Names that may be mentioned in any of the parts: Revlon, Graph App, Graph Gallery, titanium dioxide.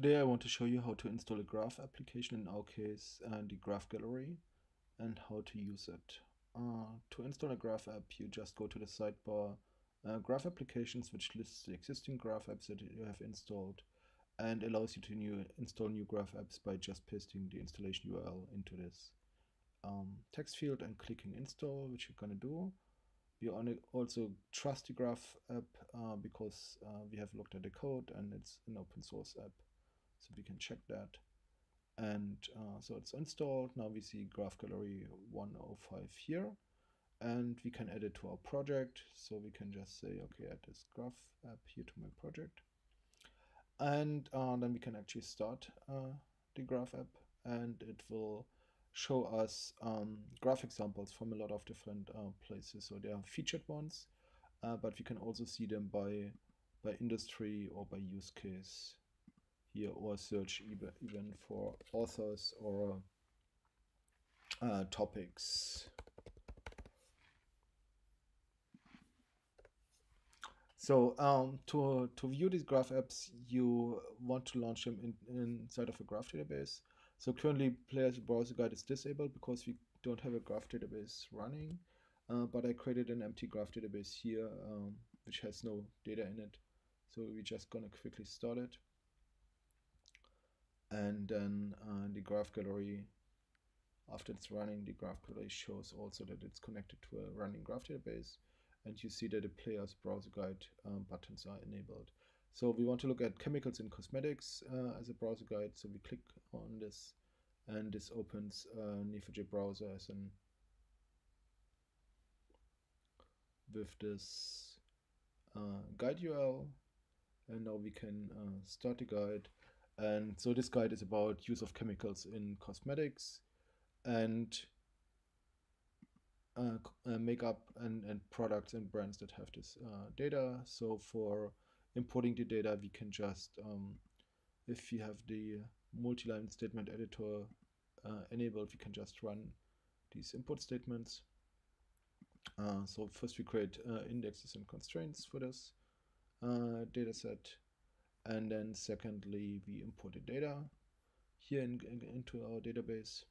Today I want to show you how to install a graph application, in our case the Graph Gallery, and how to use it. To install a graph app, you just go to the sidebar Graph Applications, which lists the existing graph apps that you have installed and allows you to install new graph apps by just pasting the installation URL into this text field and clicking install, which you're going to do. We also trust the Graph app because we have looked at the code and it's an open source app, so we can check that. And so it's installed. Now we see Graph Gallery 105 here, and we can add it to our project. So we can just say, okay, add this graph app here to my project. And then we can actually start the graph app, and it will show us graph examples from a lot of different places. So they are featured ones, but we can also see them by industry or by use case here, or search even for authors or topics. So to view these graph apps, you want to launch them inside of a graph database. So currently Player's Browser Guide is disabled because we don't have a graph database running, but I created an empty graph database here, which has no data in it. So we're just going to quickly start it. And then the Graph Gallery, after it's running, the Graph Gallery shows also that it's connected to a running graph database. And you see that the Player's Browser Guide buttons are enabled. So we want to look at chemicals and cosmetics as a browser guide. So we click on this, and this opens Neo4j browser as with this guide URL. And now we can start the guide. And so this guide is about use of chemicals in cosmetics and makeup and products and brands that have this data. So for importing the data, we can just, if you have the multi-line statement editor enabled, we can just run these import statements. So first we create indexes and constraints for this data set. And then secondly, we import the data here into our database.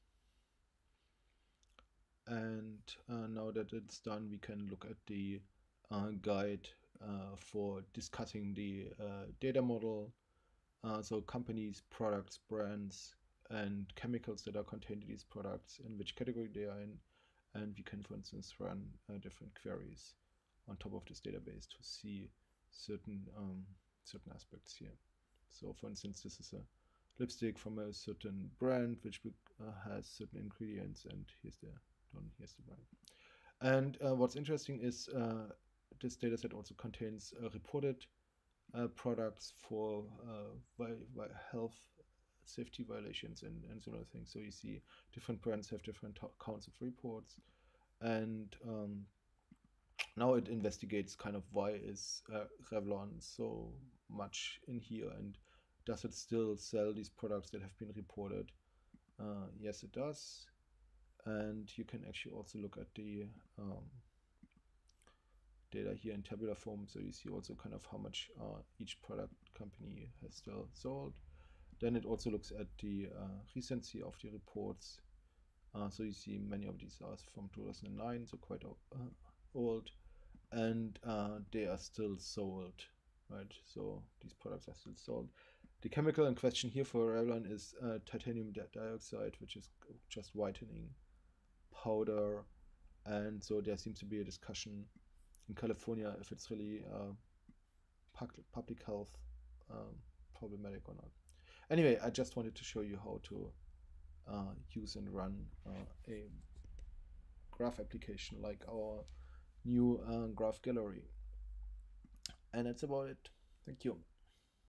And now that it's done, we can look at the guide for discussing the data model. So companies, products, brands, and chemicals that are contained in these products, and which category they are in. And we can, for instance, run different queries on top of this database to see certain aspects here. So for instance, this is a lipstick from a certain brand which has certain ingredients, and here's the brand. And what's interesting is this data set also contains reported products for health safety violations and similar things. So you see different brands have different counts of reports, and now it investigates kind of why is Revlon so much in here, and does it still sell these products that have been reported? Yes, it does. And you can actually also look at the data here in tabular form. So you see also kind of how much each product company has still sold. Then it also looks at the recency of the reports. So you see many of these are from 2009, so quite old, and they are still sold, right? So these products are still sold. The chemical in question here for Revlon is titanium dioxide, which is just whitening powder. And so there seems to be a discussion in California if it's really public health problematic or not. Anyway, I just wanted to show you how to use and run a graph application like our new Graph Gallery. And that's about it. Thank you.